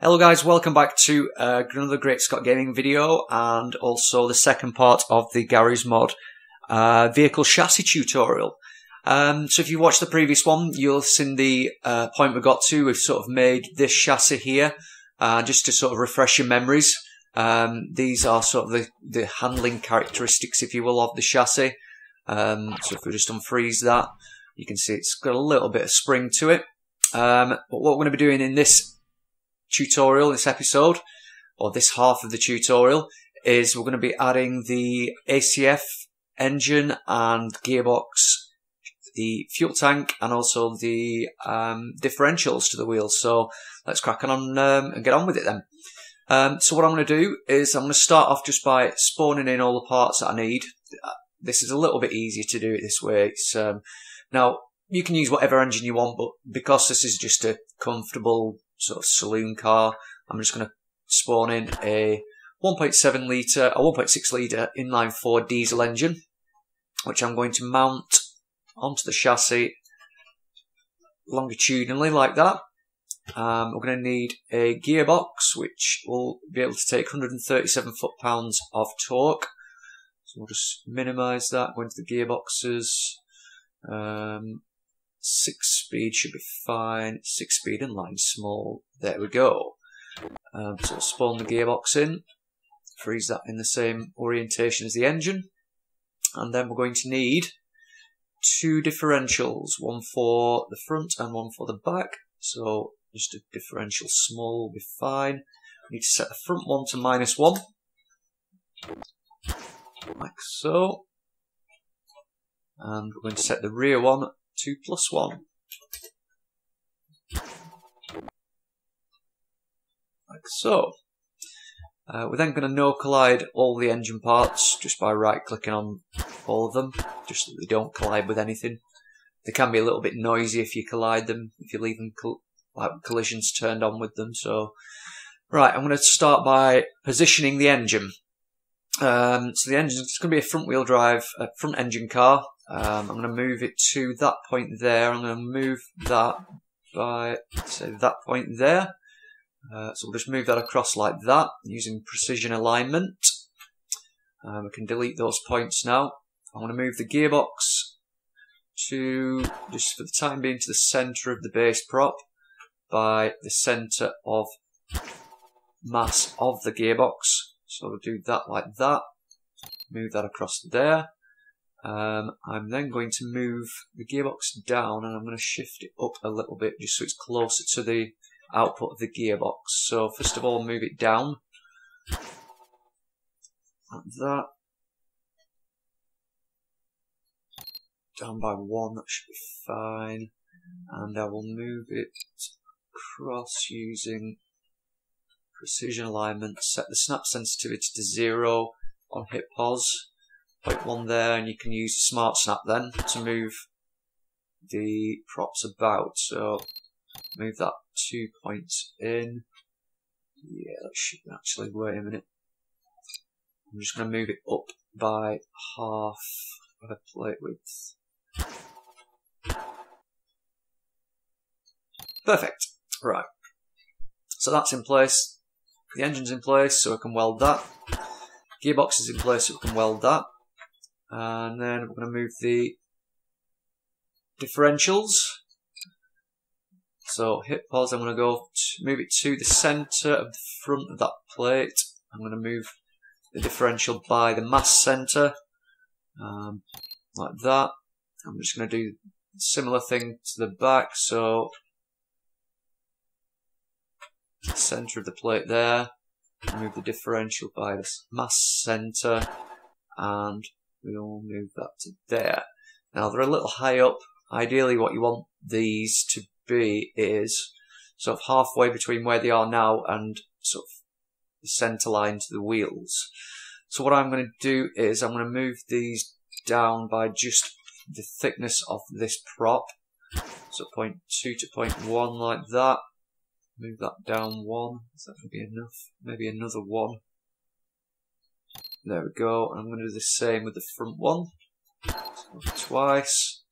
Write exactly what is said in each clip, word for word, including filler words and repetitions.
Hello guys, welcome back to uh, another Great Scott Gaming video and also the second part of the Garry's Mod uh, vehicle chassis tutorial. Um, so if you watched the previous one, you'll have seen the uh, point we got to. We've sort of made this chassis here uh, just to sort of refresh your memories. Um, these are sort of the, the handling characteristics, if you will, of the chassis. Um, so if we just unfreeze that, you can see it's got a little bit of spring to it. Um, but what we're going to be doing in this tutorial, this episode, or this half of the tutorial, is we're going to be adding the A C F engine and gearbox, the fuel tank, and also the um, differentials to the wheels. So let's crack on um, and get on with it then. Um, so what I'm going to do is I'm going to start off just by spawning in all the parts that I need. This is a little bit easier to do it this way. It's, um, now, you can use whatever engine you want, but because this is just a comfortable sort of saloon car, I'm just going to spawn in a one point seven litre, a one point six litre inline four diesel engine, which I'm going to mount onto the chassis longitudinally like that. Um, we're going to need a gearbox, which will be able to take one hundred thirty-seven foot-pounds of torque. So we'll just minimise that, go into the gearboxes. Um, Six speed should be fine. Six speed and line small. There we go. Um, so we'll spawn the gearbox in, freeze that in the same orientation as the engine, and then we're going to need two differentials, one for the front and one for the back. So just a differential small will be fine. We need to set the front one to minus one, like so, and we're going to set the rear one two plus one, like so. Uh, we're then going to no collide all the engine parts just by right clicking on all of them, just so that they don't collide with anything. They can be a little bit noisy if you collide them, if you leave them col like collisions turned on with them. So, right, I'm going to start by positioning the engine. Um, so the engine is going to be a front wheel drive, a front engine car. Um, I'm going to move it to that point there. I'm going to move that by, say, that point there. Uh, so we'll just move that across like that, using precision alignment. Um, we can delete those points now. I'm going to move the gearbox to, just for the time being, to the centre of the base prop by the centre of mass of the gearbox. So we'll do that like that. Move that across there. Um, I'm then going to move the gearbox down, and I'm going to shift it up a little bit just so it's closer to the output of the gearbox. So first of all, move it down like that, down by one, that should be fine, and I will move it across using precision alignment, set the snap sensitivity to zero on hit pause. Point one there, and you can use the smart snap then to move the props about. So move that two points in. Yeah, that should actually, wait a minute. I'm just going to move it up by half of a plate width. Perfect. Right. So that's in place. The engine's in place, so I can weld that. Gearbox is in place, so I can weld that. And then we're going to move the differentials. So hit pause, I'm going to go to move it to the centre of the front of that plate. I'm going to move the differential by the mass centre, um, like that. I'm just going to do a similar thing to the back, so the centre of the plate there. Move the differential by the mass centre, and we'll move that to there. Now they're a little high up. Ideally what you want these to be is sort of halfway between where they are now and sort of the centre line to the wheels. So what I'm going to do is I'm going to move these down by just the thickness of this prop. So point two to point one like that. Move that down one. Is that going to be enough? Maybe another one. There we go. I'm going to do the same with the front one. So twice.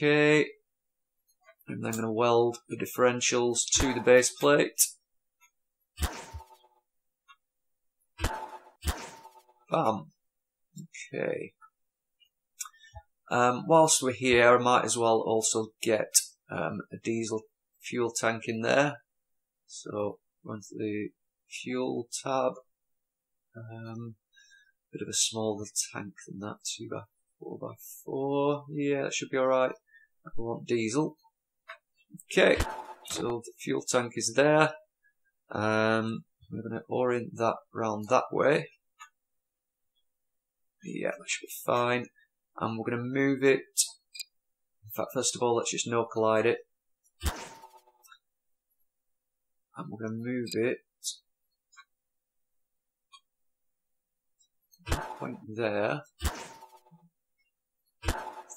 Okay. I'm then going to weld the differentials to the base plate. bam. Okay. Um, whilst we're here, I might as well also get um, a diesel fuel tank in there. So, run to the fuel tab. Um, bit of a smaller tank than that, two by four by four. Yeah, that should be alright. I want diesel. Okay, so the fuel tank is there. Um, we're going to orient that round that way. Yeah, that should be fine. And we're going to move it. In fact, first of all, let's just no collide it. And we're going to move it. Point there.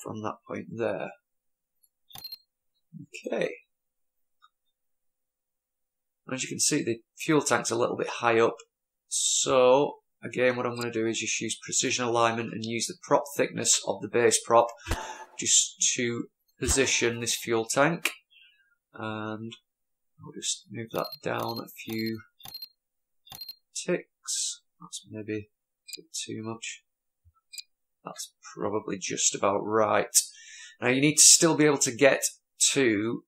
From that point there. Okay. As you can see, the fuel tank's a little bit high up. So, again, what I'm going to do is just use precision alignment and use the prop thickness of the base prop just to position this fuel tank. And I'll just move that down a few ticks. That's maybe a bit too much. That's probably just about right. Now, you need to still be able to get to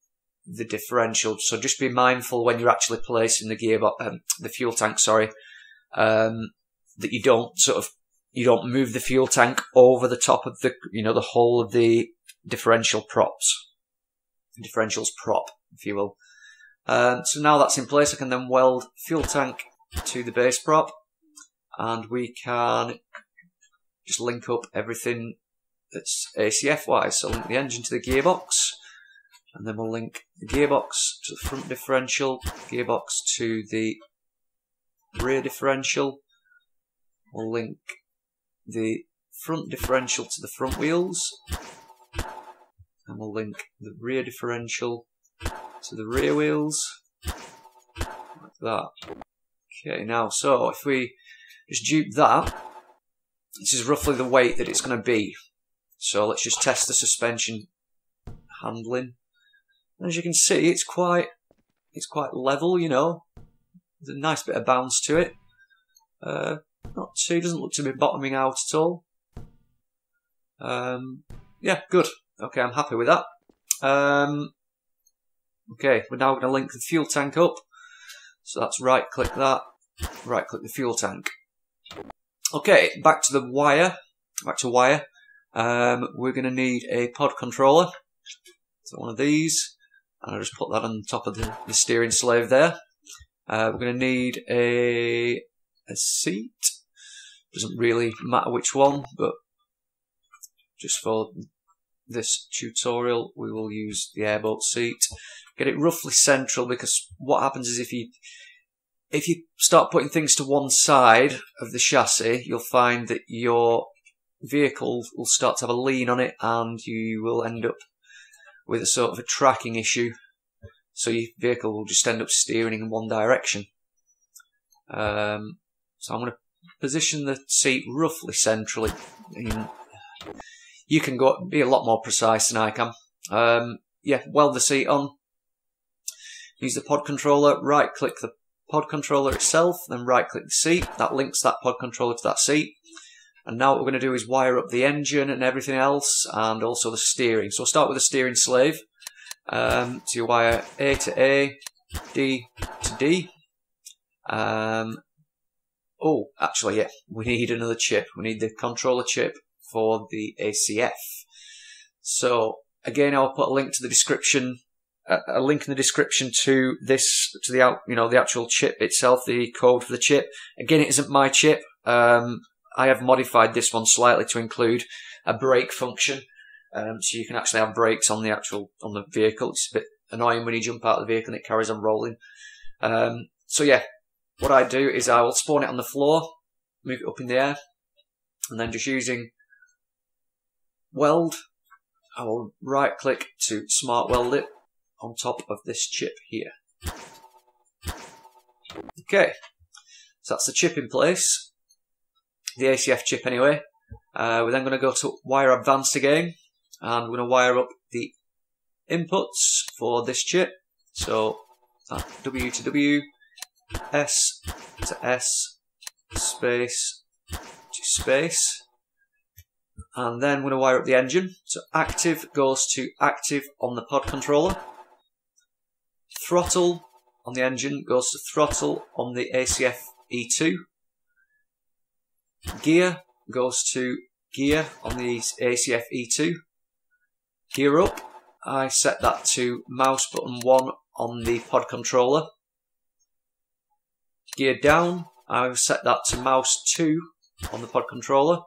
the differential, so just be mindful when you're actually placing the gearbox, um, the fuel tank, sorry, um, that you don't sort of, you don't move the fuel tank over the top of the, you know, the whole of the differential props, differentials prop, if you will. Um, so now that's in place, I can then weld fuel tank to the base prop, and we can just link up everything that's A C F wise. So link the engine to the gearbox, and then we'll link the gearbox to the front differential, gearbox to the rear differential. We'll link the front differential to the front wheels, and we'll link the rear differential to the rear wheels, like that. Okay, now, so if we just dupe that, this is roughly the weight that it's going to be. So let's just test the suspension handling. As you can see, it's quite, it's quite level, you know. There's a nice bit of bounce to it. Uh, not too, doesn't look to be bottoming out at all. Um, yeah, good. Okay, I'm happy with that. Um, okay, we're now going to link the fuel tank up. So that's right-click that, right-click the fuel tank. Okay, back to the wire. Back to wire. Um, we're going to need a pod controller. So one of these. And I'll just put that on top of the, the steering slave there. Uh, we're going to need a, a seat. Doesn't really matter which one, but just for this tutorial, we will use the airboat seat. Get it roughly central, because what happens is if you if you start putting things to one side of the chassis, you'll find that your vehicle will start to have a lean on it, and you will end up with a sort of a tracking issue. So your vehicle will just end up steering in one direction. Um, so I'm going to position the seat roughly centrally. In, you can go be a lot more precise than I can. Um, yeah, weld the seat on. Use the pod controller. Right click the pod controller itself. Then right click the seat. That links that pod controller to that seat. And now what we're going to do is wire up the engine and everything else, and also the steering. So we'll start with the steering slave. Um, so you wire A to A, D to D. Um, oh, actually, yeah, we need another chip. We need the controller chip for the A C F. So again, I'll put a link to the description, a, a link in the description to this, to the out, you know, the actual chip itself, the code for the chip. Again, it isn't my chip. Um, I have modified this one slightly to include a brake function. Um, so you can actually have brakes on the actual, on the vehicle. It's a bit annoying when you jump out of the vehicle and it carries on rolling. Um, so yeah, what I do is I will spawn it on the floor, move it up in the air, and then just using weld, I will right click to smart weld it on top of this chip here. Okay, so that's the chip in place, the A C F chip anyway. Uh, we're then going to go to wire advanced again. And we're going to wire up the inputs for this chip. So that W to W, S to S, space to space, and then I'm going to wire up the engine. So active goes to active on the pod controller. Throttle on the engine goes to throttle on the A C F E two. Gear goes to gear on the A C F E two. Gear up, I set that to mouse button one on the pod controller. Gear down, I set that to mouse two on the pod controller.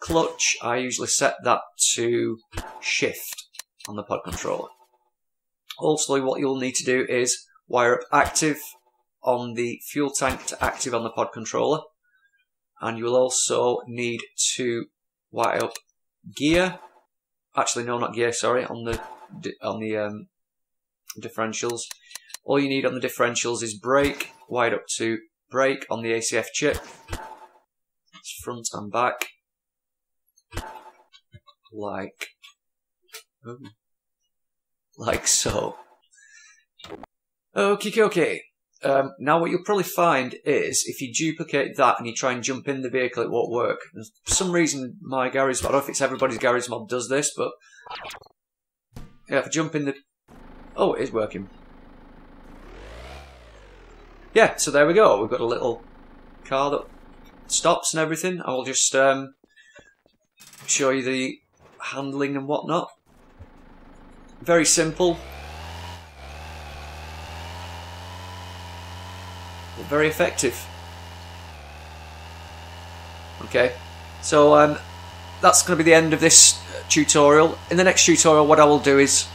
Clutch, I usually set that to shift on the pod controller. Also, what you'll need to do is wire up active on the fuel tank to active on the pod controller, and you'll also need to wire up gear, actually no not gear, sorry, on the on the um, differentials. All you need on the differentials is brake, wired up to brake on the A C F chip. It's front and back, like, ooh, like so. Okie dokie. Um, now what you'll probably find is if you duplicate that and you try and jump in the vehicle, it won't work. For some reason, my Garry's Mod, I don't know if it's everybody's Garry's Mod does this, but yeah, if I jump in the, oh, it is working. Yeah, so there we go. We've got a little car that stops and everything. I will just um, show you the handling and whatnot. Very simple. Very effective. Okay, so um, that's going to be the end of this tutorial. In the next tutorial, what I will do is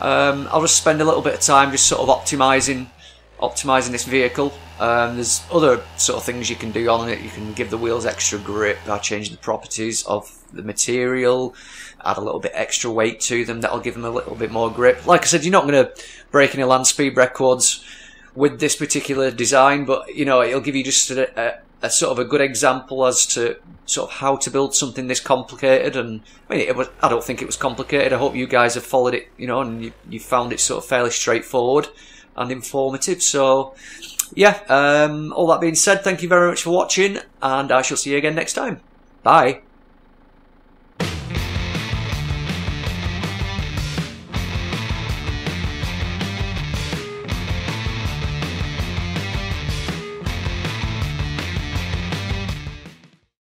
um, I'll just spend a little bit of time just sort of optimizing optimizing this vehicle. Um, there's other sort of things you can do on it. You can give the wheels extra grip by changing the properties of the material, add a little bit extra weight to them. That'll give them a little bit more grip. Like I said, you're not going to break any land speed records with this particular design, but you know, it'll give you just a, a, a sort of a good example as to sort of how to build something this complicated. And I mean, it was, I don't think it was complicated. I hope you guys have followed it, you know, and you, you found it sort of fairly straightforward and informative. So yeah, um, all that being said, thank you very much for watching, and I shall see you again next time. Bye.